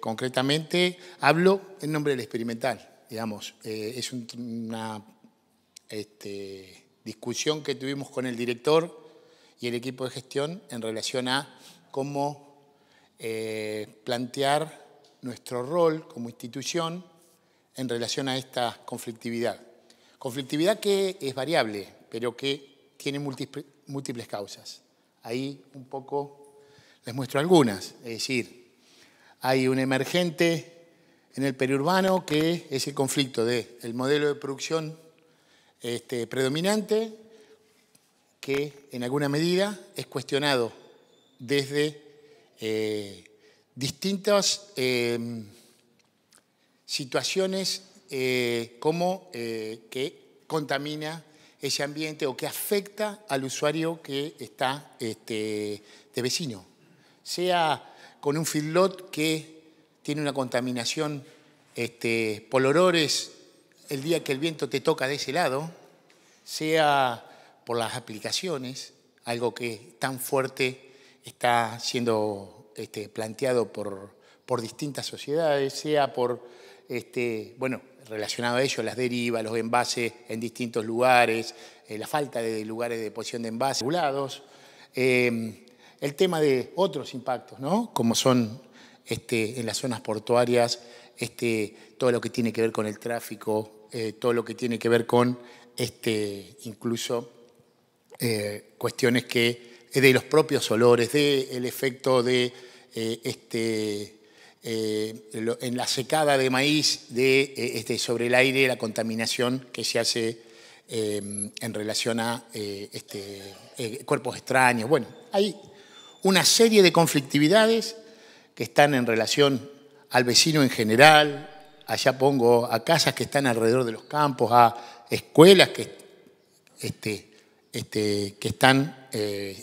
Concretamente, hablo en nombre del experimental, digamos. Es una discusión que tuvimos con el director y el equipo de gestión en relación a cómo plantear nuestro rol como institución en relación a esta conflictividad. Conflictividad que es variable, pero que tiene múltiples causas. Ahí un poco les muestro algunas. Es decir, hay un emergente en el periurbano que es el conflicto del modelo de producción predominante, que en alguna medida es cuestionado desde distintas situaciones como que contamina ese ambiente o que afecta al usuario que está de vecino, sea con un feedlot que tiene una contaminación por olores el día que el viento te toca de ese lado, sea por las aplicaciones, algo que tan fuerte está siendo planteado por distintas sociedades, sea por, bueno, relacionado a ello, las derivas, los envases en distintos lugares, la falta de lugares de deposición de envases regulados, el tema de otros impactos, ¿no? Como son en las zonas portuarias, todo lo que tiene que ver con el tráfico, todo lo que tiene que ver con incluso cuestiones que de los propios olores, del efecto de en la secada de maíz sobre el aire, la contaminación que se hace en relación a cuerpos extraños. Bueno, hay una serie de conflictividades que están en relación al vecino en general, allá pongo a casas que están alrededor de los campos, a escuelas que están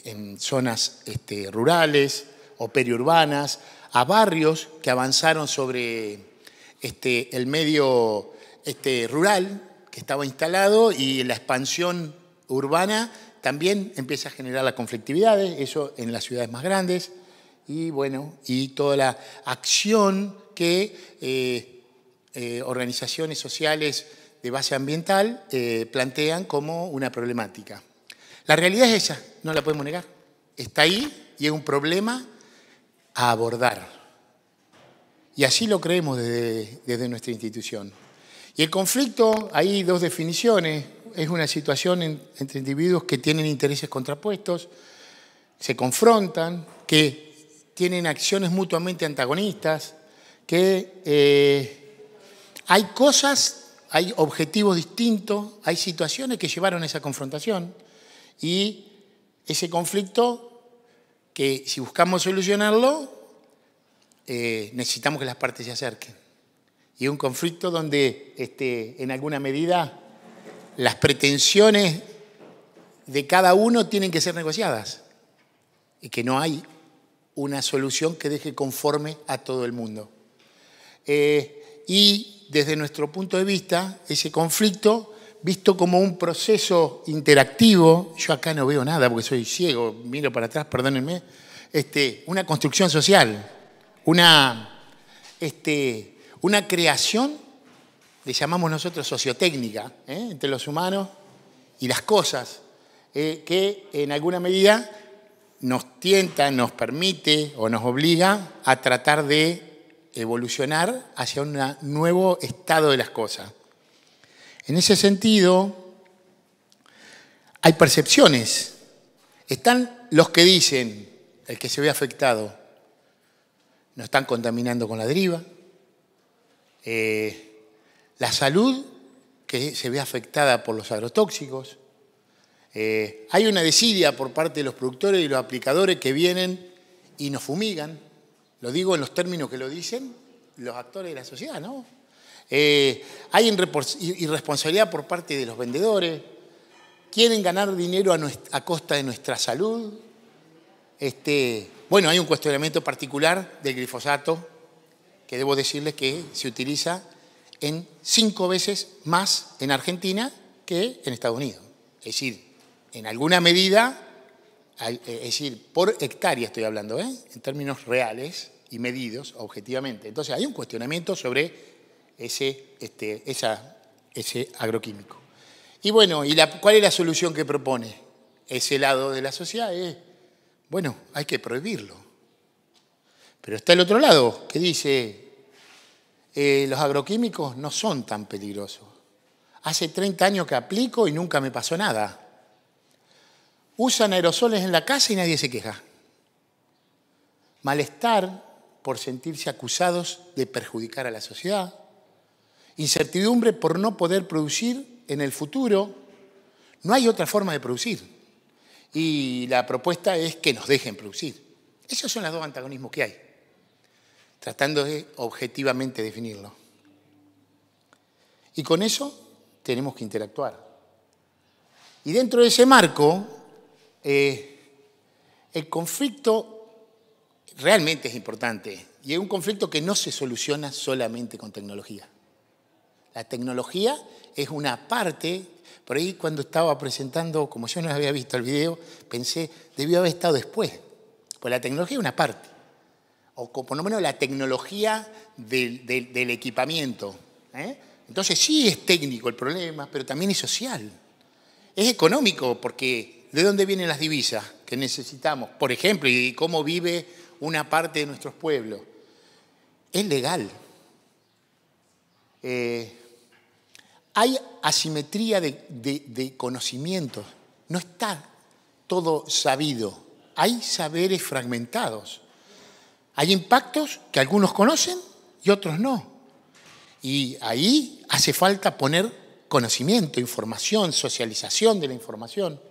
en zonas rurales o periurbanas, a barrios que avanzaron sobre el medio rural que estaba instalado, y la expansión urbana también empieza a generar las conflictividades, eso en las ciudades más grandes, y bueno, y toda la acción que organizaciones sociales de base ambiental plantean como una problemática. La realidad es esa, no la podemos negar. Está ahí y es un problema a abordar. Y así lo creemos desde nuestra institución. Y el conflicto, hay dos definiciones. Es una situación entre individuos que tienen intereses contrapuestos, se confrontan, que tienen acciones mutuamente antagonistas, que hay cosas, hay objetivos distintos, hay situaciones que llevaron a esa confrontación. Y ese conflicto, que si buscamos solucionarlo, necesitamos que las partes se acerquen. Y es un conflicto donde, en alguna medida, las pretensiones de cada uno tienen que ser negociadas. Y que no hay una solución que deje conforme a todo el mundo. Y desde nuestro punto de vista, ese conflicto, visto como un proceso interactivo, yo acá no veo nada porque soy ciego, miro para atrás, perdónenme, una construcción social, una creación, le llamamos nosotros sociotécnica, entre los humanos y las cosas, que en alguna medida nos tienta, nos permite o nos obliga a tratar de evolucionar hacia un nuevo estado de las cosas. En ese sentido, hay percepciones. Están los que dicen, el que se ve afectado, nos están contaminando con la deriva. La salud, que se ve afectada por los agrotóxicos. Hay una desidia por parte de los productores y los aplicadores que vienen y nos fumigan. Lo digo en los términos que lo dicen los actores de la sociedad, ¿no? Hay irresponsabilidad por parte de los vendedores, quieren ganar dinero a costa de nuestra salud. Bueno, hay un cuestionamiento particular del glifosato, que debo decirles que se utiliza 5 veces más en Argentina que en Estados Unidos. Es decir, en alguna medida, es decir, por hectárea estoy hablando, en términos reales, y medidos objetivamente. Entonces hay un cuestionamiento sobre ese agroquímico. Y bueno, ¿cuál es la solución que propone ese lado de la sociedad? Bueno, hay que prohibirlo. Pero está el otro lado que dice, los agroquímicos no son tan peligrosos. Hace 30 años que aplico y nunca me pasó nada. Usan aerosoles en la casa y nadie se queja. Malestar por sentirse acusados de perjudicar a la sociedad. Incertidumbre por no poder producir en el futuro. No hay otra forma de producir. Y la propuesta es que nos dejen producir. Esos son los dos antagonismos que hay, tratando de objetivamente definirlo. Y con eso tenemos que interactuar. Y dentro de ese marco, el conflicto realmente es importante. Y es un conflicto que no se soluciona solamente con tecnología. La tecnología es una parte. Por ahí cuando estaba presentando, como yo no había visto el video, pensé, debió haber estado después. Pues la tecnología es una parte. O por lo menos la tecnología del equipamiento. Entonces sí es técnico el problema, pero también es social. Es económico, porque ¿de dónde vienen las divisas que necesitamos? Por ejemplo, y cómo vive una parte de nuestros pueblos. Es legal. Hay asimetría de conocimientos. No está todo sabido. Hay saberes fragmentados. Hay impactos que algunos conocen y otros no. Y ahí hace falta poner conocimiento, información, socialización de la información.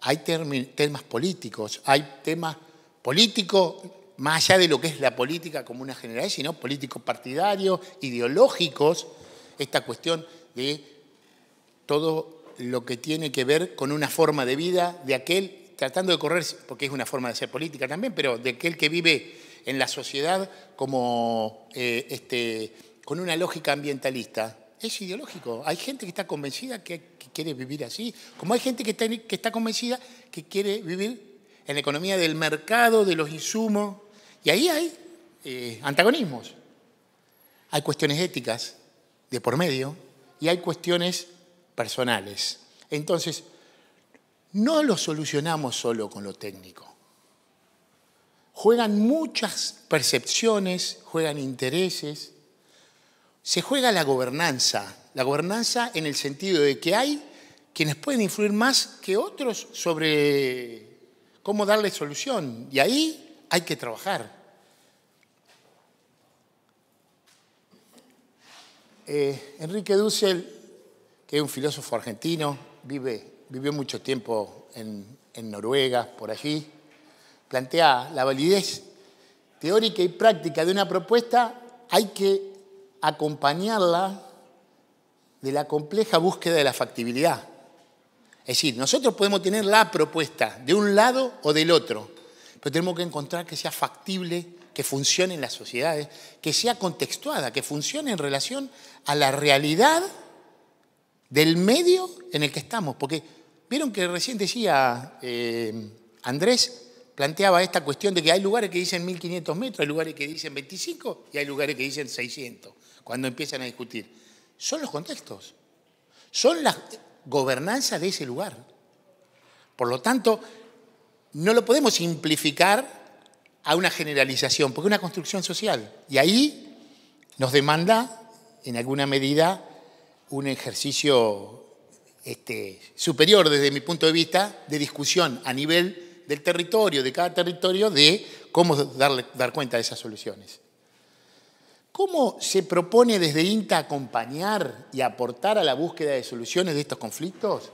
Hay temas políticos más allá de lo que es la política como una generalidad, sino políticos partidarios, ideológicos, esta cuestión de todo lo que tiene que ver con una forma de vida de aquel, tratando de correr, porque es una forma de hacer política también, pero de aquel que vive en la sociedad como con una lógica ambientalista. Es ideológico. Hay gente que está convencida que quiere vivir así, como hay gente que está convencida que quiere vivir en la economía del mercado, de los insumos, y ahí hay antagonismos. Hay cuestiones éticas de por medio y hay cuestiones personales. Entonces, no lo solucionamos solo con lo técnico. Juegan muchas percepciones, juegan intereses. Se juega la gobernanza en el sentido de que hay quienes pueden influir más que otros sobre cómo darle solución, y ahí hay que trabajar. Enrique Dussel, que es un filósofo argentino, vivió mucho tiempo en Noruega, por allí, plantea la validez teórica y práctica de una propuesta, hay que acompañarla de la compleja búsqueda de la factibilidad. Es decir, nosotros podemos tener la propuesta de un lado o del otro, pero tenemos que encontrar que sea factible, que funcione en las sociedades, que sea contextuada, que funcione en relación a la realidad del medio en el que estamos. Porque vieron que recién decía Andrés, planteaba esta cuestión de que hay lugares que dicen 1.500 metros, hay lugares que dicen 25 y hay lugares que dicen 600. Cuando empiezan a discutir. Son los contextos, son las gobernanzas de ese lugar. Por lo tanto, no lo podemos simplificar a una generalización, porque es una construcción social. Y ahí nos demanda, en alguna medida, un ejercicio superior, desde mi punto de vista, de discusión a nivel del territorio, de cada territorio, de cómo dar cuenta de esas soluciones. ¿Cómo se propone desde INTA acompañar y aportar a la búsqueda de soluciones de estos conflictos?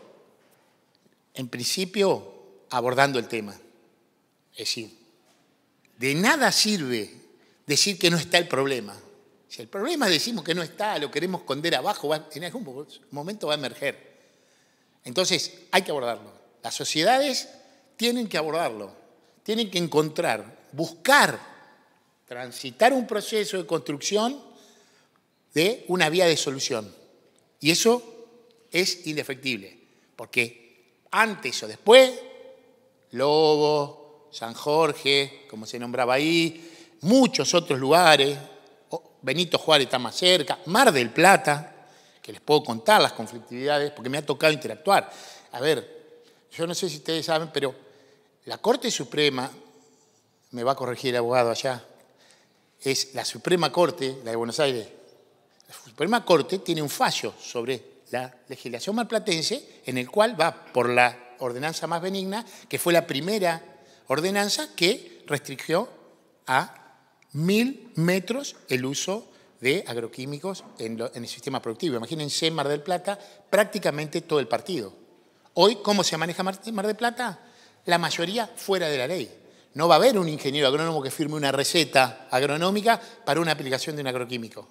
En principio, abordando el tema. Es decir, de nada sirve decir que no está el problema. Si el problema decimos que no está, lo queremos esconder abajo, en algún momento va a emerger. Entonces, hay que abordarlo. Las sociedades tienen que abordarlo, tienen que encontrar, buscar, transitar un proceso de construcción de una vía de solución. Y eso es indefectible, porque antes o después, Lobo, San Jorge, como se nombraba ahí, muchos otros lugares, Benito Juárez está más cerca, Mar del Plata, que les puedo contar las conflictividades, porque me ha tocado interactuar. A ver, yo no sé si ustedes saben, pero la Corte Suprema, me va a corregir el abogado allá, es la Suprema Corte, la de Buenos Aires. La Suprema Corte tiene un fallo sobre la legislación marplatense en el cual va por la ordenanza más benigna, que fue la primera ordenanza que restringió a 1000 metros el uso de agroquímicos en el sistema productivo. Imagínense Mar del Plata, prácticamente todo el partido. Hoy, ¿cómo se maneja Mar del Plata? La mayoría fuera de la ley. No va a haber un ingeniero agrónomo que firme una receta agronómica para una aplicación de un agroquímico.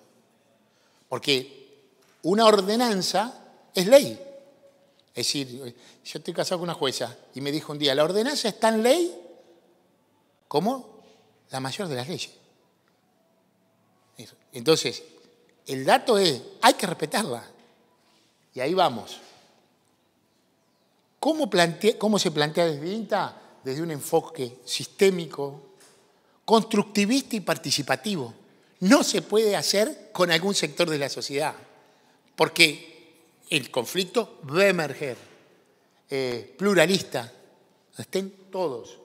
Porque una ordenanza es ley. Es decir, yo estoy casado con una jueza y me dijo un día, la ordenanza es tan ley como la mayor de las leyes. Entonces, el dato es, hay que respetarla. Y ahí vamos. ¿Cómo se plantea desde INTA? Desde un enfoque sistémico, constructivista y participativo. No se puede hacer con algún sector de la sociedad, porque el conflicto va a emerger, pluralista, estén todos,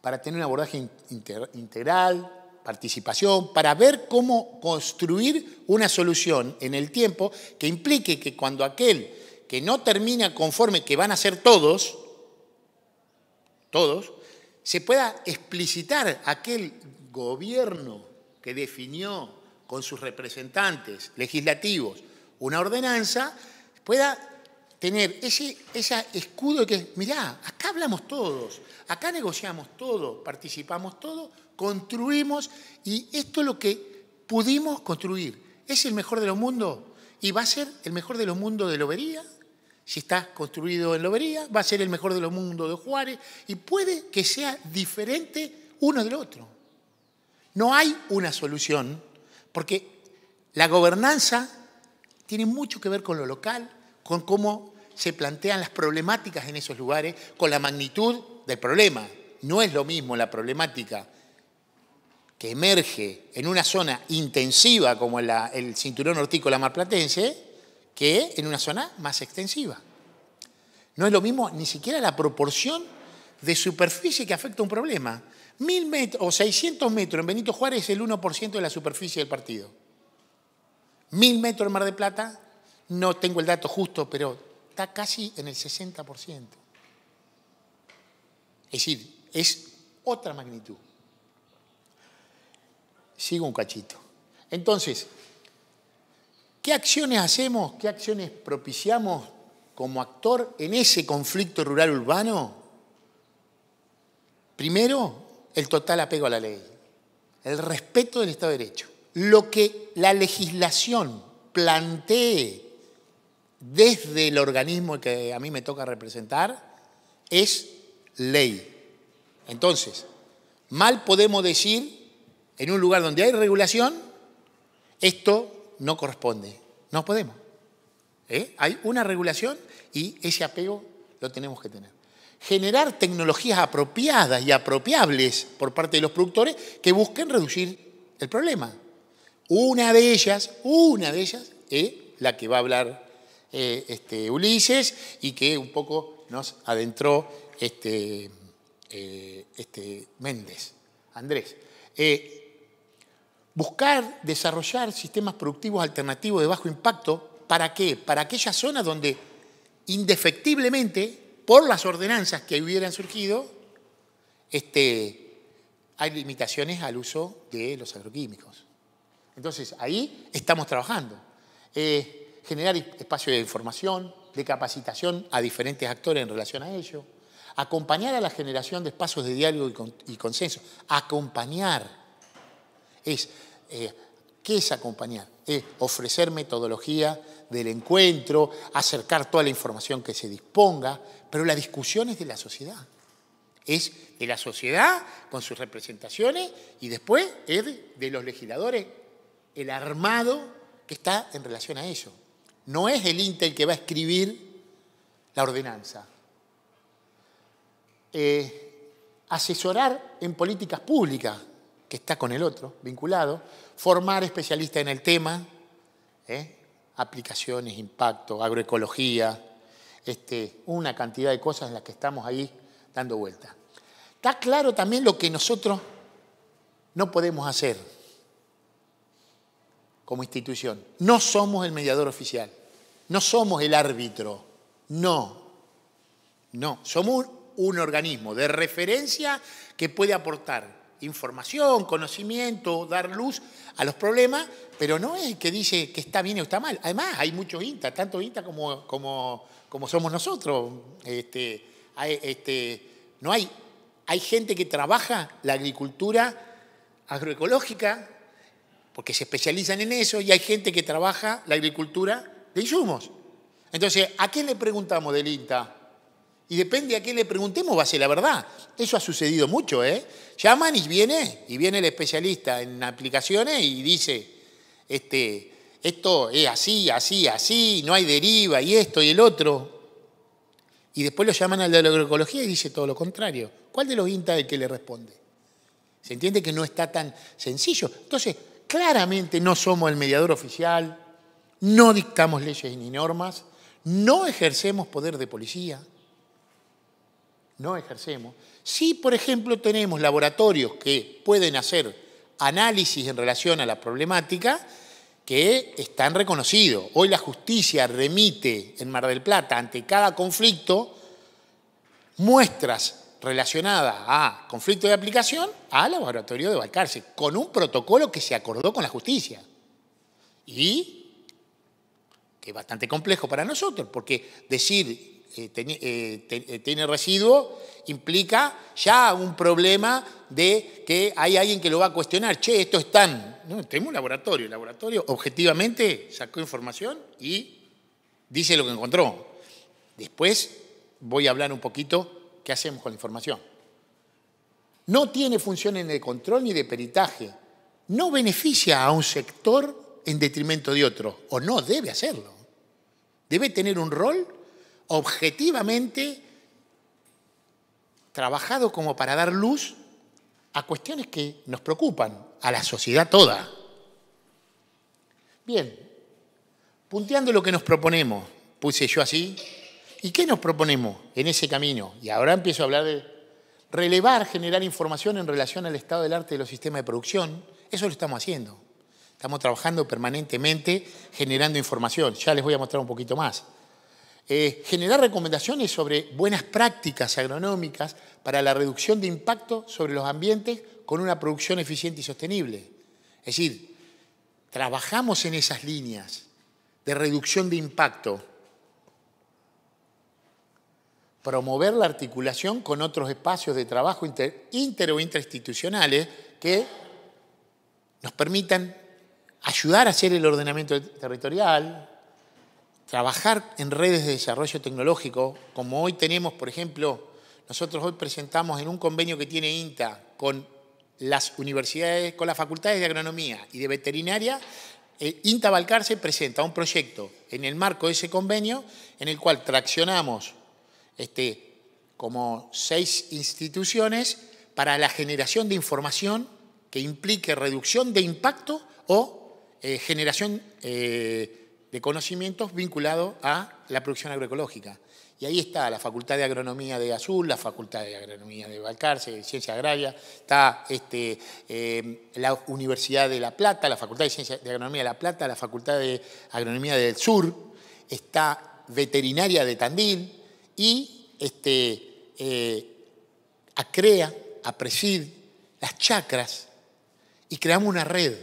para tener un abordaje integral, participación, para ver cómo construir una solución en el tiempo que implique que cuando aquel que no termina conforme, que van a ser todos, se pueda explicitar aquel gobierno que definió con sus representantes legislativos una ordenanza, pueda tener ese escudo que es, mirá, acá hablamos todos, acá negociamos todo, participamos todo, construimos y esto es lo que pudimos construir. Es el mejor de los mundos y va a ser el mejor de los mundos de Lobería. Si está construido en Lobería, va a ser el mejor de los mundos de Juárez y puede que sea diferente uno del otro. No hay una solución porque la gobernanza tiene mucho que ver con lo local, con cómo se plantean las problemáticas en esos lugares, con la magnitud del problema. No es lo mismo la problemática que emerge en una zona intensiva como el cinturón hortícola marplatense, que en una zona más extensiva. No es lo mismo ni siquiera la proporción de superficie que afecta un problema. 1000 metros o 600 metros en Benito Juárez es el 1% de la superficie del partido. 1000 metros en Mar del Plata, no tengo el dato justo, pero está casi en el 60%. Es decir, es otra magnitud. Sigo un cachito. Entonces, ¿qué acciones hacemos, qué acciones propiciamos como actor en ese conflicto rural-urbano? Primero, el total apego a la ley, el respeto del Estado de Derecho. Lo que la legislación plantee desde el organismo que a mí me toca representar es ley. Entonces, mal podemos decir en un lugar donde hay regulación, esto no corresponde, no podemos. Hay una regulación y ese apego lo tenemos que tener. Generar tecnologías apropiadas y apropiables por parte de los productores que busquen reducir el problema. Una de ellas es la que va a hablar Ulises y que un poco nos adentró Méndez, Andrés. Buscar desarrollar sistemas productivos alternativos de bajo impacto, ¿para qué? Para aquellas zonas donde indefectiblemente, por las ordenanzas que hubieran surgido, hay limitaciones al uso de los agroquímicos. Entonces, ahí estamos trabajando. Generar espacios de información, de capacitación a diferentes actores en relación a ello. Acompañar a la generación de espacios de diálogo y consenso. Acompañar. ¿Qué es acompañar? Es ofrecer metodología del encuentro, acercar toda la información que se disponga, pero la discusión es de la sociedad. Es de la sociedad con sus representaciones y después es de los legisladores, el armado que está en relación a eso. No es el INTA el que va a escribir la ordenanza. Asesorar en políticas públicas. que está con el otro, vinculado, formar especialistas en el tema, aplicaciones, impacto, agroecología, una cantidad de cosas en las que estamos ahí dando vuelta. Está claro también lo que nosotros no podemos hacer como institución. No somos el mediador oficial, no somos el árbitro, no. Somos un organismo de referencia que puede aportar información, conocimiento, dar luz a los problemas, pero no es el que dice que está bien o está mal. Además, hay muchos INTA, tanto INTA como somos nosotros. Hay gente que trabaja la agricultura agroecológica porque se especializan en eso y hay gente que trabaja la agricultura de insumos. Entonces, ¿a quién le preguntamos del INTA? Y depende a quién le preguntemos, va a ser la verdad. Eso ha sucedido mucho, Llaman y viene el especialista en aplicaciones y dice, esto es así, así, así, no hay deriva, y esto y el otro. Y después lo llaman al de la agroecología y dice todo lo contrario. ¿Cuál de los INTA es el que le responde? Se entiende que no está tan sencillo. Entonces, claramente no somos el mediador oficial, no dictamos leyes ni normas, no ejercemos poder de policía. No ejercemos. Sí, por ejemplo, tenemos laboratorios que pueden hacer análisis en relación a la problemática que están reconocidos. Hoy la justicia remite en Mar del Plata ante cada conflicto muestras relacionadas a conflicto de aplicación al laboratorio de Balcarce, con un protocolo que se acordó con la justicia. Y que es bastante complejo para nosotros, porque decir tiene residuo, implica ya un problema de que hay alguien que lo va a cuestionar. Che, esto es tan... No, tenemos un laboratorio. El laboratorio objetivamente sacó información y dice lo que encontró. Después voy a hablar un poquito qué hacemos con la información. No tiene funciones de control ni de peritaje. No beneficia a un sector en detrimento de otro, o no debe hacerlo. Debe tener un rol objetivamente trabajado como para dar luz a cuestiones que nos preocupan, a la sociedad toda. Bien, punteando lo que nos proponemos, puse yo así, ¿y qué nos proponemos en ese camino? Y ahora empiezo a hablar de relevar, generar información en relación al estado del arte de los sistemas de producción. Eso lo estamos haciendo. Estamos trabajando permanentemente generando información. Ya les voy a mostrar un poquito más. Generar recomendaciones sobre buenas prácticas agronómicas para la reducción de impacto sobre los ambientes con una producción eficiente y sostenible. Es decir, trabajamos en esas líneas de reducción de impacto. Promover la articulación con otros espacios de trabajo inter o intrainstitucionales que nos permitan ayudar a hacer el ordenamiento territorial, trabajar en redes de desarrollo tecnológico, como hoy tenemos, por ejemplo, nosotros hoy presentamos en un convenio que tiene INTA con las universidades, con las facultades de agronomía y de veterinaria, INTA Balcarce presenta un proyecto en el marco de ese convenio en el cual traccionamos como 6 instituciones para la generación de información que implique reducción de impacto o generación de conocimientos vinculados a la producción agroecológica. Y ahí está la Facultad de Agronomía de Azul, la Facultad de Agronomía de Balcarce, de Ciencia Agraria, está la Universidad de La Plata, la Facultad de Ciencia de Agronomía de La Plata, la Facultad de Agronomía del Sur, está Veterinaria de Tandil y Acrea, Apresid, las chacras, y creamos una red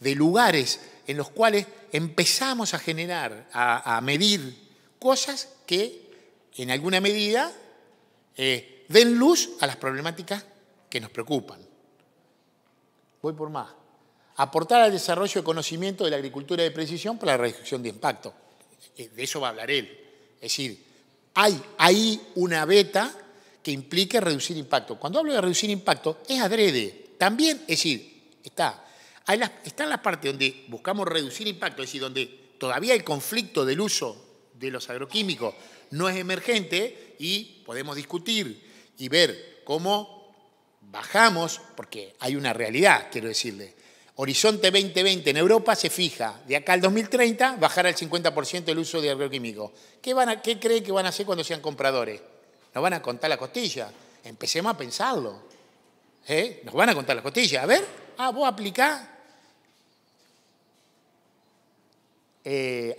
de lugares en los cuales empezamos a generar, a medir cosas que en alguna medida den luz a las problemáticas que nos preocupan. Voy por más. Aportar al desarrollo de conocimiento de la agricultura de precisión para la reducción de impacto. De eso va a hablar él. Es decir, hay ahí una beta que implica reducir impacto. Cuando hablo de reducir impacto, es adrede. También, es decir, está en la parte donde buscamos reducir impacto, es decir, donde todavía el conflicto del uso de los agroquímicos no es emergente y podemos discutir y ver cómo bajamos, porque hay una realidad, quiero decirle. Horizonte 2020 en Europa se fija, de acá al 2030, bajar al 50% el uso de agroquímicos. ¿Qué cree que van a hacer cuando sean compradores? Nos van a contar la costilla. Empecemos a pensarlo. Nos van a contar las costillas. A ver, vos aplicá.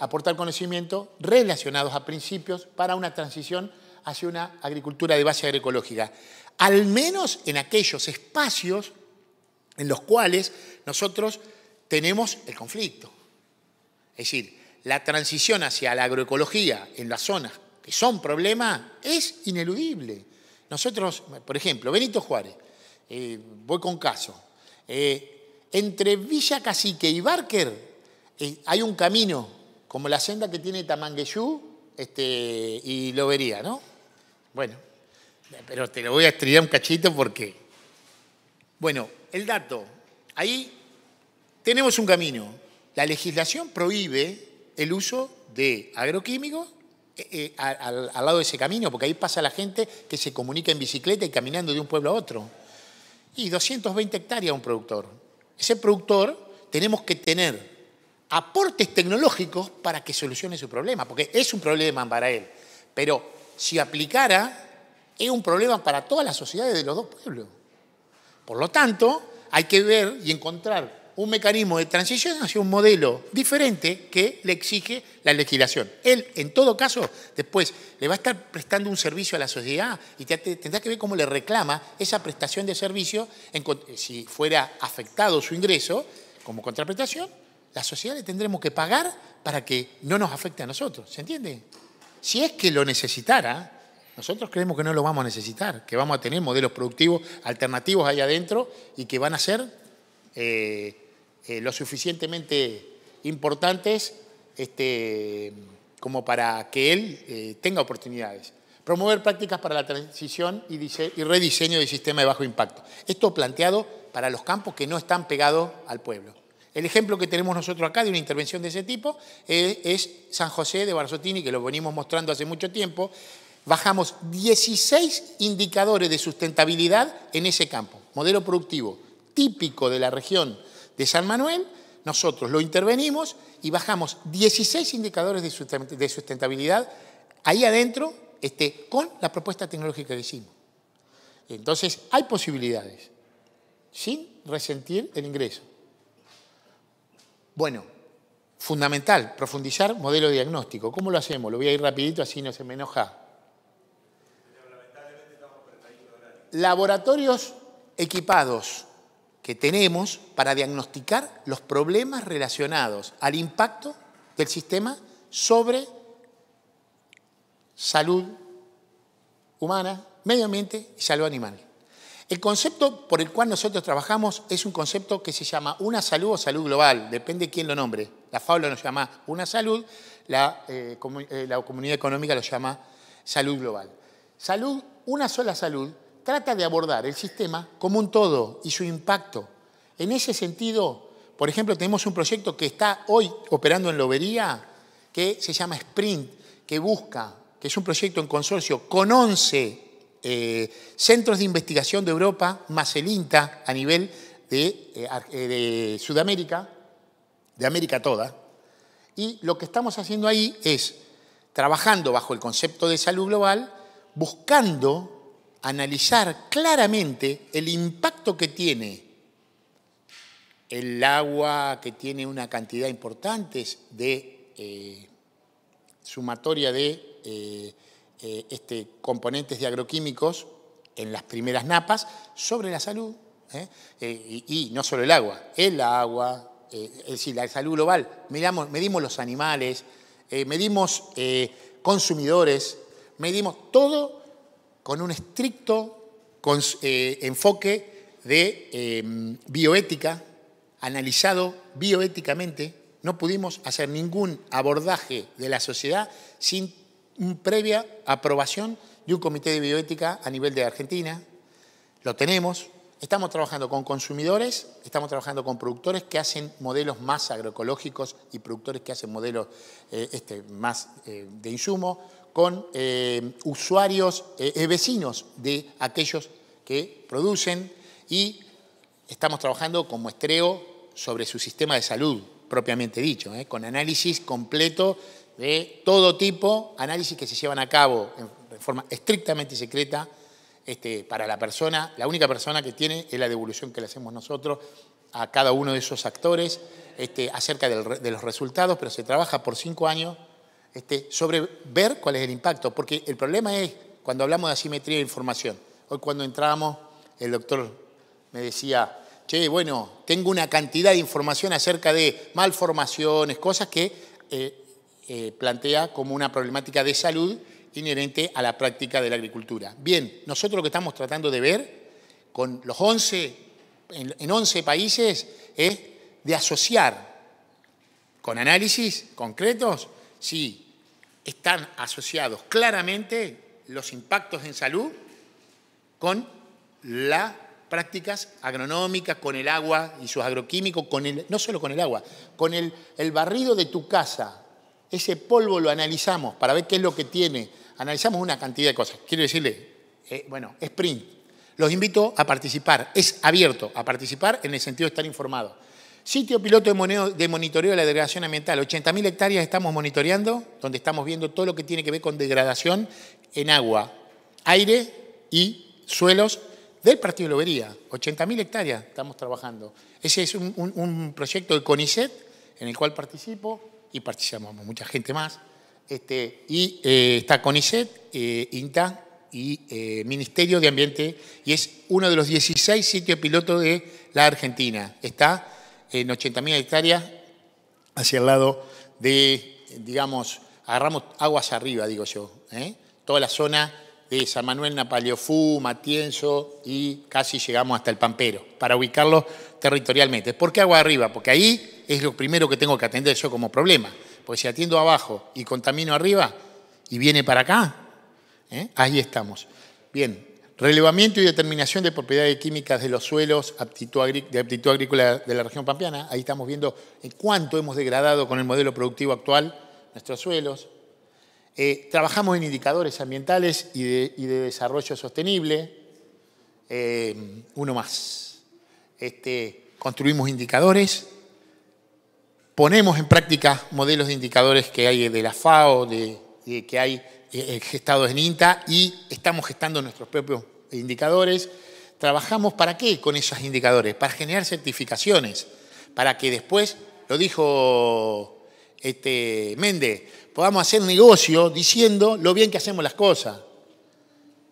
Aportar conocimiento relacionados a principios para una transición hacia una agricultura de base agroecológica. Al menos en aquellos espacios en los cuales nosotros tenemos el conflicto. Es decir, la transición hacia la agroecología en las zonas que son problema es ineludible. Nosotros, por ejemplo, Benito Juárez, voy con caso, entre Villa Cacique y Barker hay un camino, como la senda que tiene Tamangueyú y Lobería, ¿no? Bueno, pero te lo voy a estrellar un cachito porque... Bueno, el dato, ahí tenemos un camino. La legislación prohíbe el uso de agroquímicos al lado de ese camino, porque ahí pasa la gente que se comunica en bicicleta y caminando de un pueblo a otro. Y 220 hectáreas un productor. Ese productor tenemos que tener aportes tecnológicos para que solucione su problema, porque es un problema para él. Pero si aplicara, es un problema para todas las sociedades de los dos pueblos. Por lo tanto, hay que ver y encontrar un mecanismo de transición hacia un modelo diferente que le exige la legislación. Él, en todo caso, después le va a estar prestando un servicio a la sociedad y tendrá que ver cómo le reclama esa prestación de servicio si fuera afectado su ingreso como contraprestación. La sociedad le tendremos que pagar para que no nos afecte a nosotros, ¿se entiende? Si es que lo necesitara, nosotros creemos que no lo vamos a necesitar, que vamos a tener modelos productivos alternativos allá adentro y que van a ser lo suficientemente importantes como para que él tenga oportunidades. Promover prácticas para la transición y rediseño del sistema de bajo impacto. Esto planteado para los campos que no están pegados al pueblo. El ejemplo que tenemos nosotros acá de una intervención de ese tipo es San José de Barzotini, que lo venimos mostrando hace mucho tiempo. Bajamos 16 indicadores de sustentabilidad en ese campo. Modelo productivo típico de la región de San Manuel, nosotros lo intervenimos y bajamos 16 indicadores de sustentabilidad ahí adentro con la propuesta tecnológica que hicimos. Entonces, hay posibilidades sin resentir el ingreso. Bueno, fundamental, profundizar modelo diagnóstico. ¿Cómo lo hacemos? Lo voy a ir rapidito, así no se me enoja. Laboratorios equipados que tenemos para diagnosticar los problemas relacionados al impacto del sistema sobre salud humana, medio ambiente y salud animal. El concepto por el cual nosotros trabajamos es un concepto que se llama una salud o salud global, depende de quién lo nombre. La FAO lo llama una salud, la comunidad económica lo llama salud global. Salud, una sola salud, trata de abordar el sistema como un todo y su impacto. En ese sentido, por ejemplo, tenemos un proyecto que está hoy operando en Lobería que se llama Sprint, que es un proyecto en consorcio con 11 centros de investigación de Europa, más el INTA a nivel de Sudamérica, de América toda. Y lo que estamos haciendo ahí es, trabajando bajo el concepto de salud global, buscando analizar claramente el impacto que tiene el agua, que tiene una cantidad importante de sumatoria de... componentes de agroquímicos en las primeras napas sobre la salud, y no solo el agua, es decir, la salud global. Medimos los animales, medimos consumidores, medimos todo con un estricto enfoque de bioética, analizado bioéticamente. No pudimos hacer ningún abordaje de la sociedad sin previa aprobación de un comité de bioética a nivel de Argentina. Lo tenemos. Estamos trabajando con consumidores, estamos trabajando con productores que hacen modelos más agroecológicos y productores que hacen modelos más de insumo, con usuarios, vecinos de aquellos que producen, y estamos trabajando con muestreo sobre su sistema de salud, propiamente dicho, con análisis completo de todo tipo, análisis que se llevan a cabo de forma estrictamente secreta para la persona. La única persona que tiene es la devolución que le hacemos nosotros a cada uno de esos actores acerca de los resultados, pero se trabaja por 5 años sobre ver cuál es el impacto, porque el problema es cuando hablamos de asimetría de información. Hoy cuando entrábamos, el doctor me decía, che, bueno, tengo una cantidad de información acerca de malformaciones, cosas que plantea como una problemática de salud inherente a la práctica de la agricultura. Bien, nosotros lo que estamos tratando de ver con los 11 países es de asociar con análisis concretos si están asociados claramente los impactos en salud con las prácticas agronómicas, con el agua y sus agroquímicos, no solo con el agua, con el barrido de tu casa. Ese polvo lo analizamos para ver qué es lo que tiene. Analizamos una cantidad de cosas. Quiero decirle, bueno, Sprint. Los invito a participar. Es abierto a participar en el sentido de estar informados. Sitio piloto de monitoreo de la degradación ambiental. 80.000 hectáreas estamos monitoreando, donde estamos viendo todo lo que tiene que ver con degradación en agua, aire y suelos del partido de Lobería. 80.000 hectáreas estamos trabajando. Ese es un proyecto de CONICET en el cual participo y participamos mucha gente más. Está CONICET, INTA y Ministerio de Ambiente, y es uno de los 16 sitios piloto de la Argentina. Está en 80.000 hectáreas hacia el lado de, digamos, agarramos aguas arriba, digo yo, toda la zona de San Manuel, Napaleofú, Matienzo y casi llegamos hasta el Pampero, para ubicarlos territorialmente. ¿Por qué agua arriba? Porque ahí es lo primero que tengo que atender yo como problema, porque si atiendo abajo y contamino arriba y viene para acá, ahí estamos. Bien, relevamiento y determinación de propiedades químicas de los suelos, aptitud agrícola de la región pampeana. Ahí estamos viendo cuánto hemos degradado con el modelo productivo actual nuestros suelos. Trabajamos en indicadores ambientales y de desarrollo sostenible. Uno más. Construimos indicadores. Ponemos en práctica modelos de indicadores que hay de la FAO, que hay gestados en INTA, y estamos gestando nuestros propios indicadores. ¿Trabajamos para qué con esos indicadores? Para generar certificaciones, para que después, lo dijo Méndez, podamos hacer negocio diciendo lo bien que hacemos las cosas.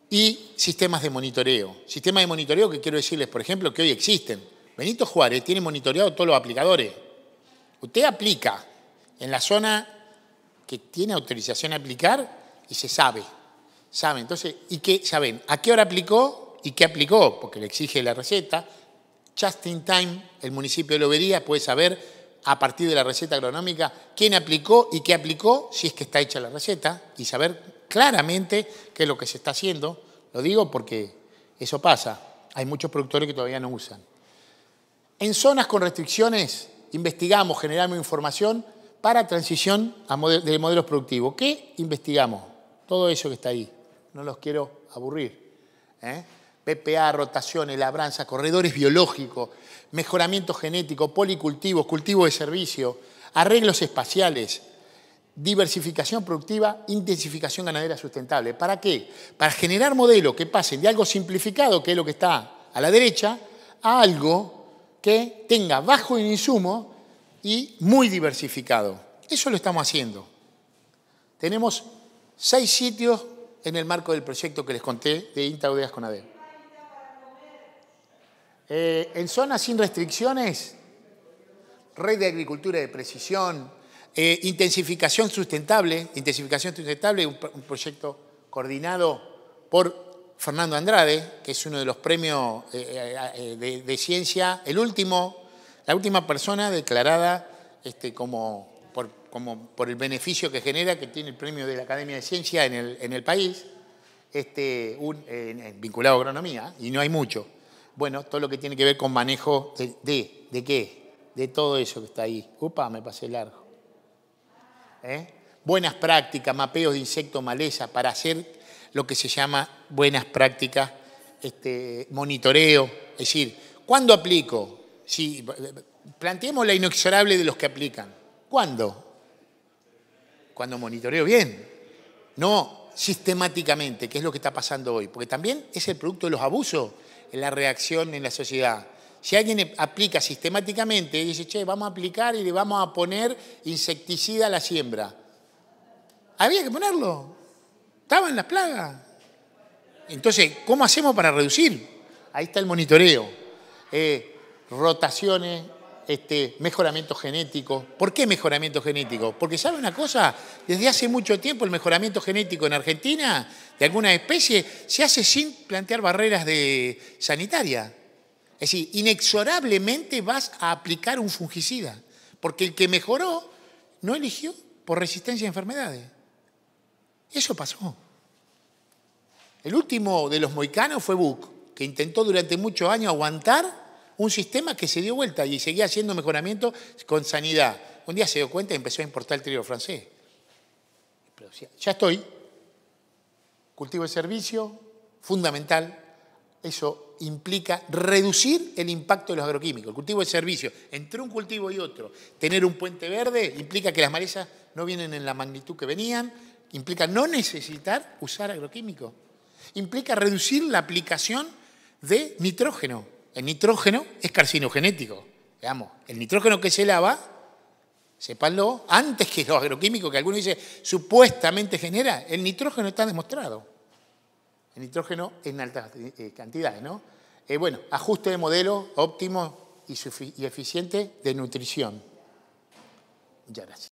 Y sistemas de monitoreo. Sistemas de monitoreo que quiero decirles, por ejemplo, que hoy existen. Benito Juárez tiene monitoreado todos los aplicadores. Usted aplica en la zona que tiene autorización a aplicar y se sabe, entonces, y que saben a qué hora aplicó y qué aplicó, porque le exige la receta. Just in time, el municipio de Lobería puede saber a partir de la receta agronómica quién aplicó y qué aplicó, si es que está hecha la receta, y saber claramente qué es lo que se está haciendo. Lo digo porque eso pasa, hay muchos productores que todavía no usan. En zonas con restricciones investigamos, generamos información para transición de modelos productivos. ¿Qué investigamos? Todo eso que está ahí, no los quiero aburrir. PPA, rotaciones, labranza, corredores biológicos, mejoramiento genético, policultivos, cultivo de servicio, arreglos espaciales, diversificación productiva, intensificación ganadera sustentable. ¿Para qué? Para generar modelos que pasen de algo simplificado, que es lo que está a la derecha, a algo que tenga bajo en insumo y muy diversificado. Eso lo estamos haciendo. Tenemos 6 sitios en el marco del proyecto que les conté de INTA Udeas con ADER. En zonas sin restricciones, red de agricultura de precisión, intensificación sustentable, un proyecto coordinado por Fernando Andrade, que es uno de los premios de ciencia, la última persona declarada como por el beneficio que genera, que tiene el premio de la Academia de Ciencia en el país, vinculado a agronomía, y no hay mucho. Bueno, todo lo que tiene que ver con manejo de ¿qué? De todo eso que está ahí. Upa, me pasé largo. Buenas prácticas, mapeos de insectos maleza, para hacer lo que se llama buenas prácticas monitoreo. Es decir, ¿cuándo aplico? Si, planteemos la inexorable de los que aplican. ¿Cuándo? Cuando monitoreo bien. No sistemáticamente, que es lo que está pasando hoy. Porque también es el producto de los abusos, la reacción en la sociedad. Si alguien aplica sistemáticamente y dice, che, vamos a aplicar y le vamos a poner insecticida a la siembra. Había que ponerlo. Estaban las plagas. Entonces, ¿cómo hacemos para reducir? Ahí está el monitoreo. Rotaciones, mejoramiento genético. ¿Por qué mejoramiento genético? Porque, ¿sabe una cosa? Desde hace mucho tiempo el mejoramiento genético en Argentina, de algunas especies, se hace sin plantear barreras sanitarias. Es decir, inexorablemente vas a aplicar un fungicida, porque el que mejoró no eligió por resistencia a enfermedades. Eso pasó. El último de los mohicanos fue Buck, que intentó durante muchos años aguantar un sistema que se dio vuelta y seguía haciendo mejoramiento con sanidad. Un día se dio cuenta y empezó a importar el trigo francés. Pero ya estoy. Cultivo de servicio, fundamental. Eso implica reducir el impacto de los agroquímicos. El cultivo de servicio, entre un cultivo y otro, tener un puente verde implica que las malezas no vienen en la magnitud que venían, implica no necesitar usar agroquímicos. Implica reducir la aplicación de nitrógeno. El nitrógeno es carcinogenético. Veamos, el nitrógeno que se lava, sépanlo, antes que los agroquímicos que algunos dicen supuestamente genera, el nitrógeno está demostrado. El nitrógeno en altas cantidades, ¿no? Bueno, ajuste de modelo óptimo y eficiente de nutrición. Muchas gracias.